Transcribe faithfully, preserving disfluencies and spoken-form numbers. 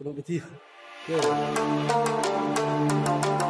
Belum kecil. Oke.